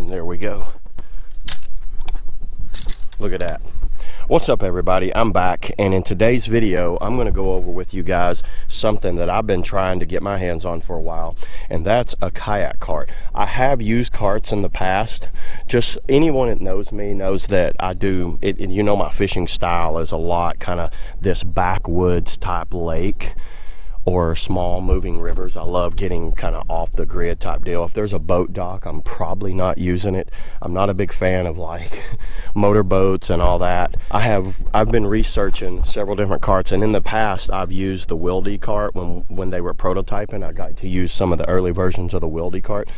And there we go. Look at that. What's up, everybody? I'm back, and in today's video I'm going to go over with you guys something that I've been trying to get my hands on for a while, and that's a kayak cart. I have used carts in the past. Just anyone that knows me knows that I do it, and you know my fishing style is a lot kind of this backwoods type lake or small moving rivers. I love getting kind of off the grid type deal. If there's a boat dock, I'm probably not using it. I'm not a big fan of like motor boats and all that. I've been researching several different carts, and in the past I've used the Wilde cart when they were prototyping. I got to use some of the early versions of the Wilde cart,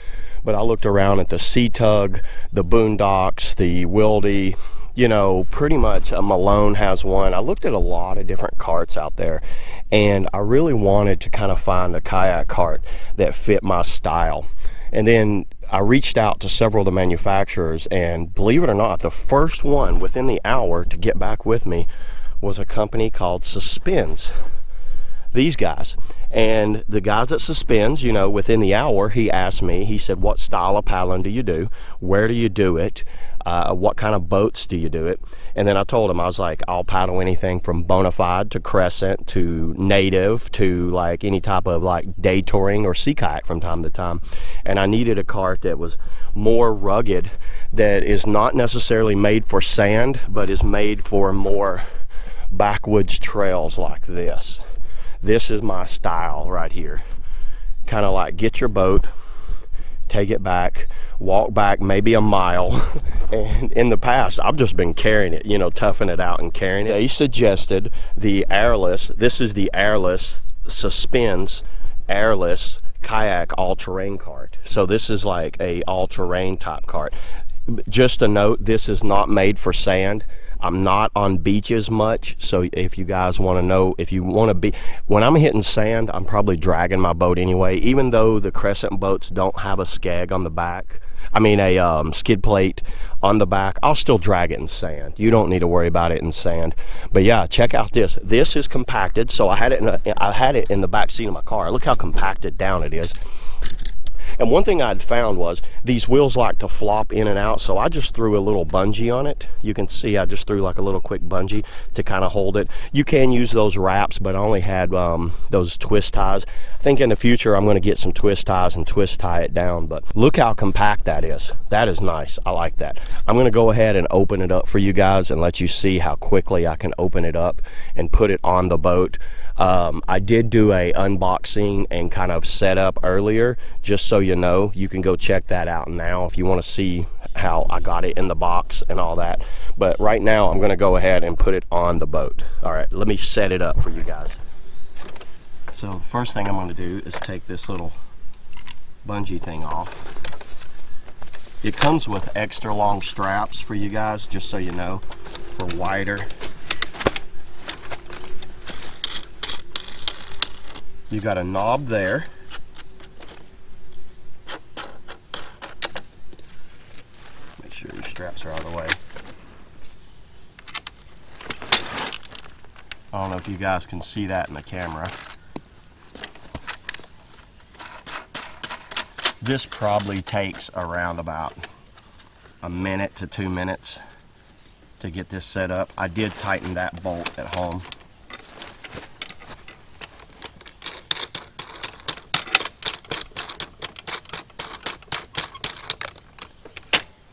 but I looked around at the C-Tug, the Boondocks, the Wilde, you know, pretty much a Malone has one. I looked at a lot of different carts out there, and I really wanted to kind of find a kayak cart that fit my style. And then I reached out to several of the manufacturers, and believe it or not, the first one within the hour to get back with me was a company called Suspenz. These guys, and the guys at Suspenz, you know, within the hour, he asked me, he said, what style of paddling do you do? Where do you do it? What kind of boats do you do it? And then I told him, I was like, I'll paddle anything from Bonafide to Crescent to native to like any type of like day touring or sea kayak from time to time. And I needed a cart that was more rugged, that is not necessarily made for sand, but is made for more backwoods trails like this. This is my style right here. Kind of like get your boat, take it back, walk back maybe a mile. And in the past I've just been carrying it, you know, toughing it out and carrying it. They suggested the airless. This is the airless Suspenz airless kayak all-terrain cart. So this is like a all-terrain type cart. Just a note, this is not made for sand. I'm not on beaches much, so if you guys want to know, if you want to be, when I'm hitting sand, I'm probably dragging my boat anyway, even though the Crescent boats don't have a skeg on the back. I mean a skid plate on the back. I'll still drag it in sand. You don't need to worry about it in sand. But yeah, check out this. This is compacted, so I had it in the back seat of my car. Look how compacted down it is. And one thing I'd found was these wheels like to flop in and out, so I just threw a little bungee on it. You can see I just threw like a little quick bungee to kind of hold it. You can use those wraps, but I only had those twist ties. I think in the future I'm going to get some twist ties and twist tie it down, but look how compact that is. That is nice. I like that. I'm going to go ahead and open it up for you guys and let you see how quickly I can open it up and put it on the boat. I did do a unboxing and kind of setup earlier, just so you know. You can go check that out now if you want to see how I got it in the box and all that. But right now I'm going to go ahead and put it on the boat. All right, let me set it up for you guys. So the first thing I'm going to do is take this little bungee thing off. It comes with extra long straps for you guys, just so you know, for wider. You got a knob there. Make sure your straps are out of the way. I don't know if you guys can see that in the camera. This probably takes around about a minute to 2 minutes to get this set up. I did tighten that bolt at home.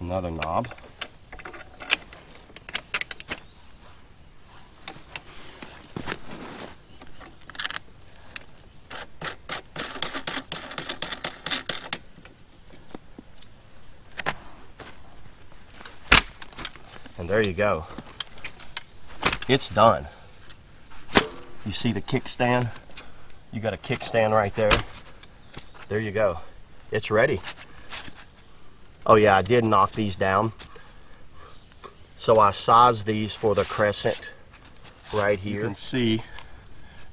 Another knob. And there you go. It's done. You see the kickstand? You got a kickstand right there. There you go. It's ready. Oh yeah, I did knock these down. So I sized these for the Crescent right here. You can see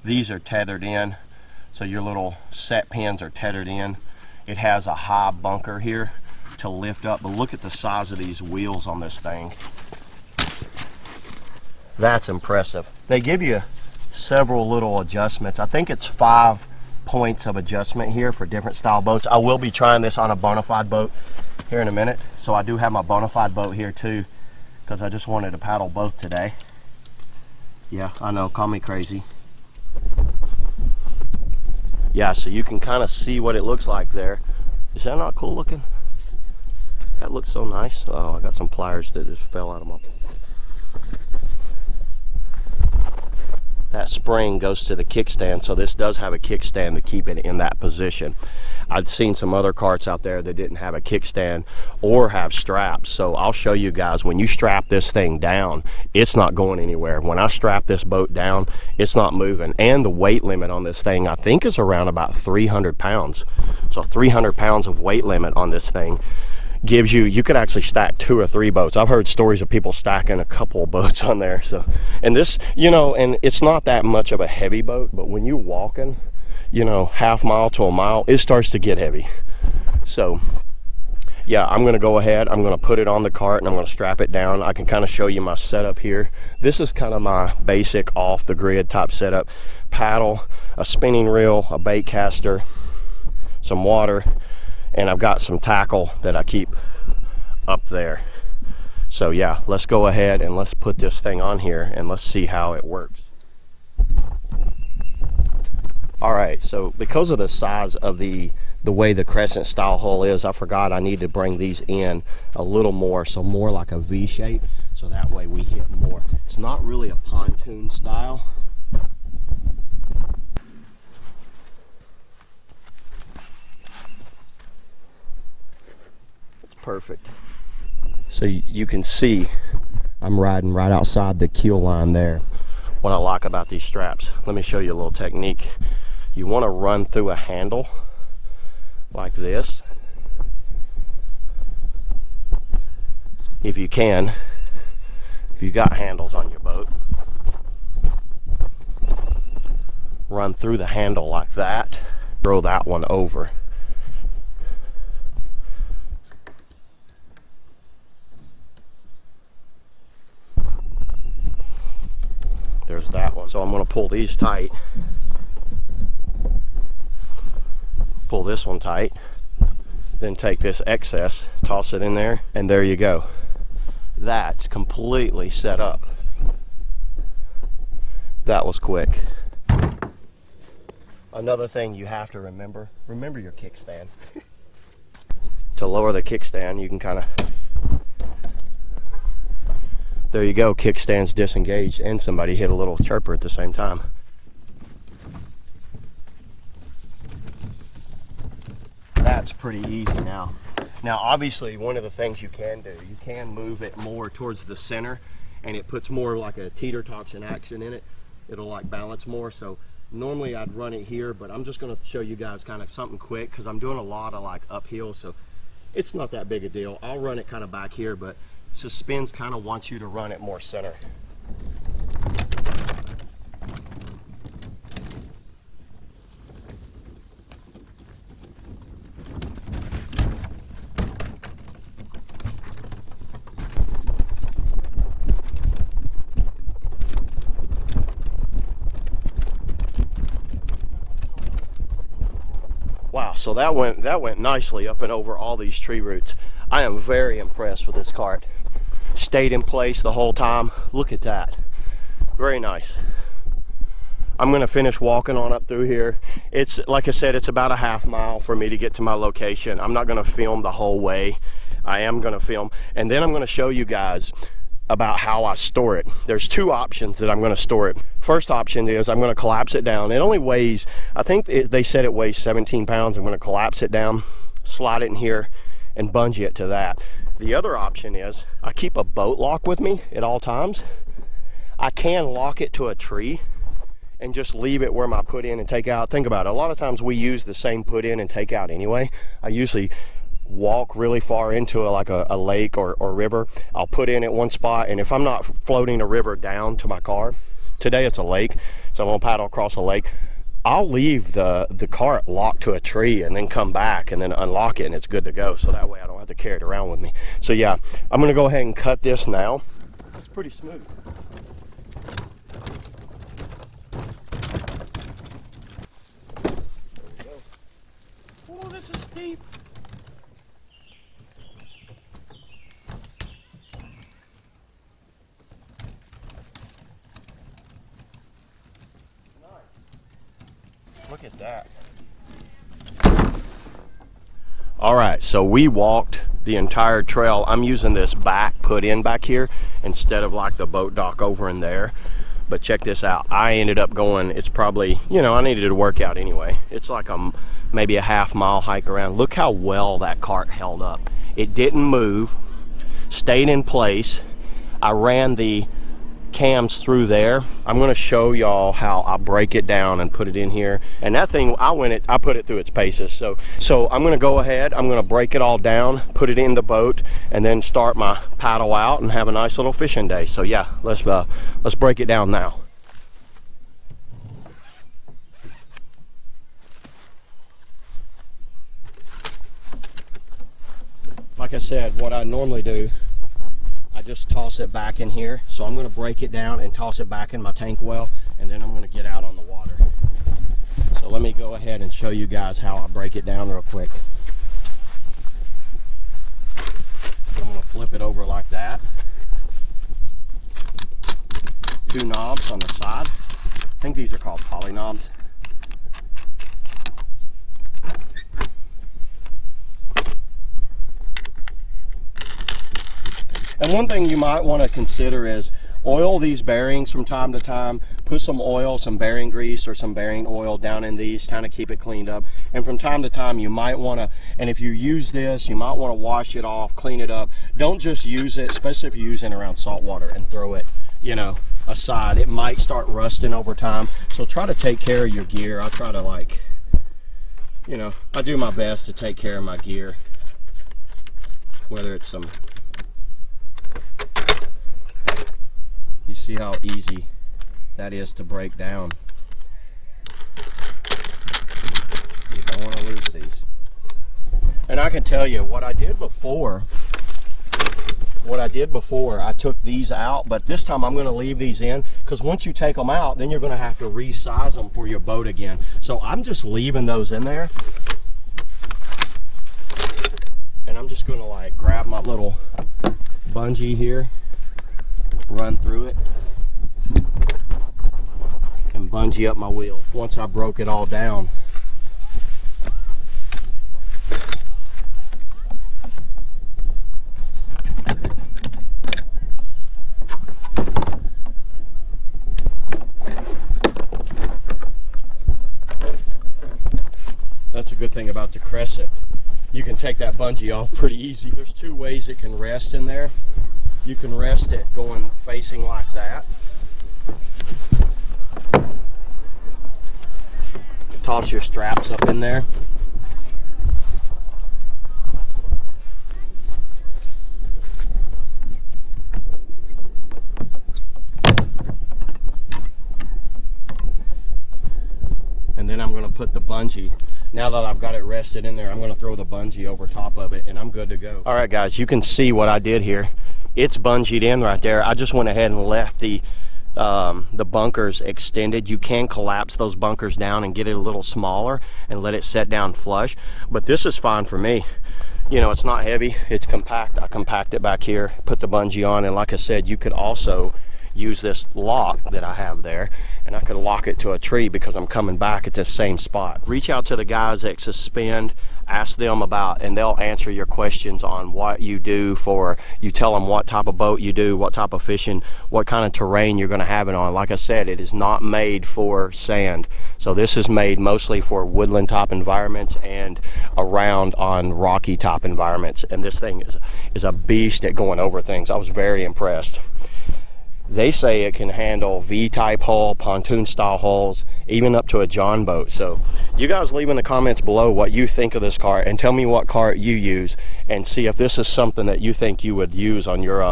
these are tethered in. So your little set pins are tethered in. It has a high bunker here to lift up. But look at the size of these wheels on this thing. That's impressive. They give you several little adjustments. I think it's 5 points of adjustment here for different style boats. I will be trying this on a Bonafide boat. here in a minute. So I do have my Bonafide boat here too, because I just wanted to paddle both today. Yeah, I know, call me crazy. Yeah, so you can kind of see what it looks like there. Is that not cool looking? That looks so nice. Oh, I got some pliers that just fell out of my... That spring goes to the kickstand, so this does have a kickstand to keep it in that position. I've seen some other carts out there that didn't have a kickstand or have straps, so I'll show you guys. When you strap this thing down, it's not going anywhere. When I strap this boat down, it's not moving, and the weight limit on this thing I think is around about 300 pounds. So 300 pounds of weight limit on this thing gives you, you could actually stack 2 or 3 boats. I've heard stories of people stacking a couple of boats on there. So, and this, you know, and it's not that much of a heavy boat, but when you're walking, you know, half mile to a mile, it starts to get heavy. So yeah, I'm gonna go ahead, I'm gonna put it on the cart and I'm gonna strap it down. I can kind of show you my setup here. This is kind of my basic off the grid type setup: paddle, a spinning reel, a bait caster, some water, and I've got some tackle that I keep up there. So yeah, let's go ahead and let's put this thing on here and let's see how it works. All right, so because of the size of the way the Crescent style hull is, I forgot I need to bring these in a little more, so more like a V shape, so that way we hit more. It's not really a pontoon style. Perfect. So you can see I'm riding right outside the keel line there. What I like about these straps, let me show you a little technique. You want to run through a handle like this if you can, if you got handles on your boat. Run through the handle like that, throw that one over. There's that one. So I'm going to pull these tight, pull this one tight, then take this excess, toss it in there, and there you go. That's completely set up. That was quick. Another thing you have to remember, remember your kickstand. To lower the kickstand, you can kind of... There you go, kickstand's disengaged and somebody hit a little chirper at the same time. That's pretty easy now. Now obviously one of the things you can do, you can move it more towards the center and it puts more like a teeter-toxin action in it. It'll like balance more. So normally I'd run it here, but I'm just gonna show you guys kind of something quick because I'm doing a lot of like uphill, so it's not that big a deal. I'll run it kind of back here, but Suspenz kind of wants you to run it more center. Wow, so that went nicely up and over all these tree roots. I am very impressed with this cart. Stayed in place the whole time. Look at that, very nice. I'm gonna finish walking on up through here. It's like I said, it's about a half mile for me to get to my location. I'm not gonna film the whole way. I am gonna film and then I'm gonna show you guys about how I store it. There's two options that I'm gonna store it. First option is I'm gonna collapse it down. It only weighs, I think they said it weighs 17 pounds. I'm gonna collapse it down, slide it in here and bungee it to that. The other option is I keep a boat lock with me at all times. I can lock it to a tree and just leave it where my put in and take out. Think about it, a lot of times we use the same put in and take out anyway. I usually walk really far into a lake or river. I'll put in at one spot, and if I'm not floating a river down to my car, today it's a lake, so I'm gonna paddle across a lake, I'll leave the cart locked to a tree and then come back and then unlock it and it's good to go. So that way I don't have to carry it around with me. So yeah, I'm gonna go ahead and cut this now. That's pretty smooth. There we go. Oh, this is steep. that. All right, so we walked the entire trail. I'm using this back put in back here instead of like the boat dock over in there. But check this out. I ended up going, it's probably, you know, I needed to work out anyway. It's like a, maybe a half-mile hike around. Look how well that cart held up. It didn't move, stayed in place. I ran the cams through there. I'm going to show y'all how I break it down and put it in here. And that thing, I put it through its paces. So I'm going to go ahead, I'm going to break it all down, put it in the boat, and then start my paddle out and have a nice little fishing day. So yeah, let's break it down now. Like I said, what I normally do, I just toss it back in here. So I'm going to break it down and toss it back in my tank well, and then I'm going to get out on the water. So let me go ahead and show you guys how I break it down real quick. I'm going to flip it over like that. Two knobs on the side. I think these are called poly knobs. And one thing you might want to consider is oil these bearings from time to time. Put some oil, some bearing grease or some bearing oil down in these, kind of keep it cleaned up. And from time to time you might want to, and if you use this, you might want to wash it off, clean it up. Don't just use it, especially if you're using it around salt water, and throw it, you know, aside. It might start rusting over time. So try to take care of your gear. I try to, like, you know, I do my best to take care of my gear. Whether it's some, you see how easy that is to break down. You don't want to lose these. And I can tell you what I did before. What I did before, I took these out, but this time I'm going to leave these in, because once you take them out, then you're going to have to resize them for your boat again. So I'm just leaving those in there. And I'm just going to, like, grab my little bungee here, run through it, and bungee up my wheel once I broke it all down. That's a good thing about the Crescent. You can take that bungee off pretty easy. There's two ways it can rest in there. You can rest it going facing like that. Toss your straps up in there. And then I'm going to put the bungee. Now that I've got it rested in there, I'm going to throw the bungee over top of it, and I'm good to go. All right, guys, you can see what I did here. It's bungeed in right there. I just went ahead and left the bunkers extended. You can collapse those bunkers down and get it a little smaller and let it set down flush. But this is fine for me. You know, it's not heavy, it's compact. I compact it back here, put the bungee on, and like I said, you could also use this lock that I have there, and I could lock it to a tree because I'm coming back at this same spot. Reach out to the guys at Suspenz. Ask them about, and they'll answer your questions on what you do for, you tell them what type of boat you do, what type of fishing, what kind of terrain you're going to have it on. Like I said, it is not made for sand. So this is made mostly for woodland top environments and around on rocky top environments. And this thing is a beast at going over things. I was very impressed. They say it can handle V-type hull, pontoon style hulls, even up to a John boat. So you guys leave in the comments below what you think of this cart, and tell me what cart you use, and see if this is something that you think you would use on your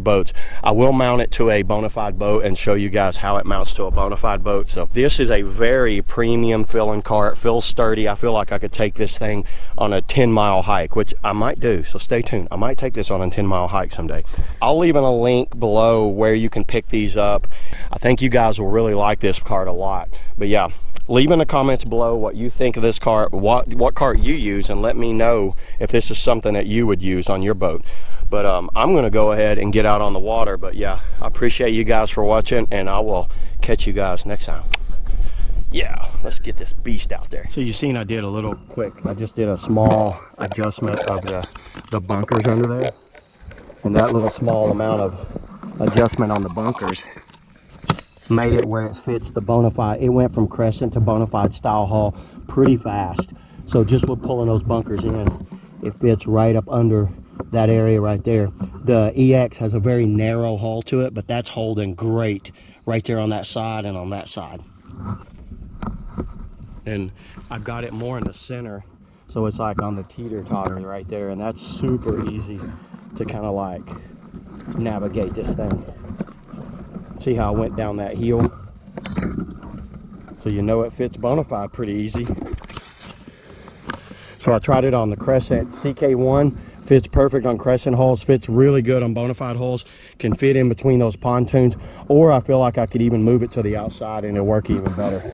boats. I will mount it to a Bonafide boat and show you guys how it mounts to a Bonafide boat. So this is a very premium filling cart. It feels sturdy. I feel like I could take this thing on a 10-mile hike, which I might do, so stay tuned. I might take this on a 10-mile hike someday. I'll leave in a link below where you can pick these up. I think you guys will really like this cart a lot. But yeah, leave in the comments below what you think of this cart, what cart you use, and let me know if this is something that you would use on your boat. But I'm gonna go ahead and get out on the water. But yeah, I appreciate you guys for watching, and I will catch you guys next time. Yeah, let's get this beast out there. So you seen I did a little quick, I just did a small adjustment of the bunkers under there, and that little small amount of adjustment on the bunkers made it where it fits the Bonafide. It went from Crescent to Bonafide style haul pretty fast. So just with pulling those bunkers in, it fits right up under that area right there. The EX has a very narrow hull to it, but that's holding great right there on that side and on that side. And I've got it more in the center, so it's like on the teeter-totter right there, and that's super easy to kind of like navigate this thing. See how I went down that hill? So you know it fits Bonafide pretty easy. So I tried it on the Crescent CK1. Fits perfect on Crescent hulls, fits really good on Bonafide hulls, can fit in between those pontoons, or I feel like I could even move it to the outside and it'll work even better.